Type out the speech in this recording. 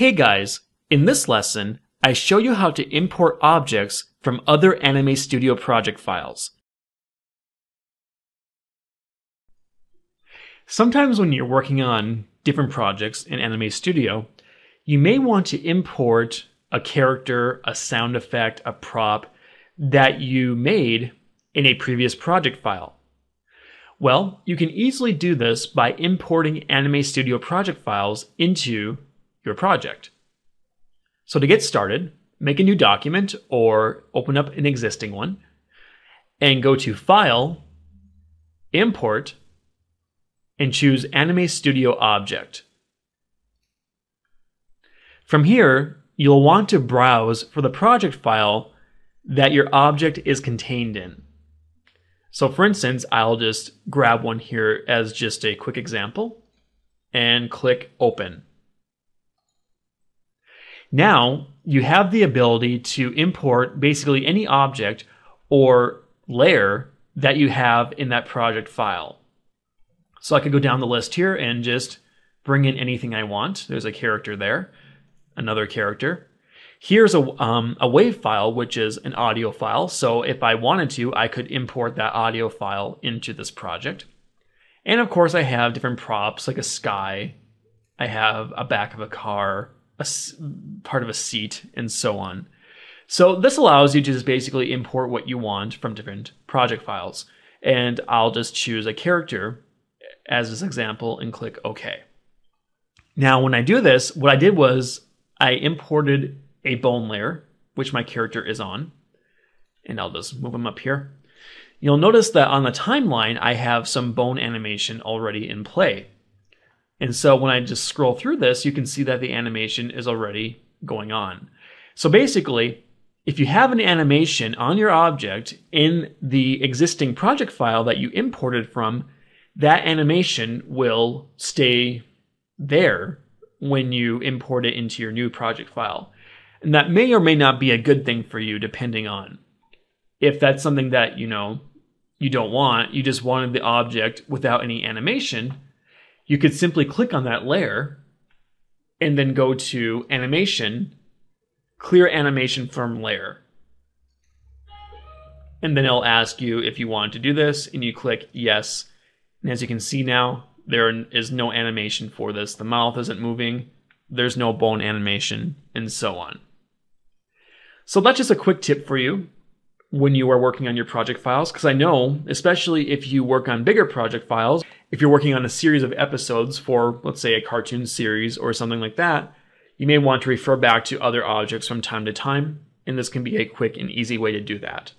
Hey guys, in this lesson, I show you how to import objects from other Anime Studio project files. Sometimes when you're working on different projects in Anime Studio, you may want to import a character, a sound effect, a prop that you made in a previous project file. Well, you can easily do this by importing Anime Studio project files into your project. So to get started, make a new document or open up an existing one and go to File, Import, and choose Anime Studio Object. From here, you'll want to browse for the project file that your object is contained in. So for instance, I'll just grab one here as just a quick example and click Open. Now, you have the ability to import basically any object or layer that you have in that project file. So I could go down the list here and just bring in anything I want. There's a character there, another character. Here's a WAV file, which is an audio file. So if I wanted to, I could import that audio file into this project. And of course, I have different props like a sky. I have a back of a car, a part of a seat, and so on. So this allows you to just basically import what you want from different project files. And I'll just choose a character as this example and click OK. Now, when I do this, what I did was I imported a bone layer, which my character is on. And I'll just move him up here. You'll notice that on the timeline, I have some bone animation already in play. And so when I just scroll through this, you can see that the animation is already going on. So basically, if you have an animation on your object in the existing project file that you imported from, that animation will stay there when you import it into your new project file. And that may or may not be a good thing for you, depending on if that's something that, you don't want, you just wanted the object without any animation. You could simply click on that layer and then go to Animation, Clear Animation from Layer. And then it'll ask you if you want to do this, and you click Yes. And as you can see now, there is no animation for this. The mouth isn't moving, there's no bone animation, and so on. So that's just a quick tip for you when you are working on your project files, because I know, especially if you work on bigger project files, if you're working on a series of episodes for, let's say, a cartoon series or something like that, you may want to refer back to other objects from time to time, and this can be a quick and easy way to do that.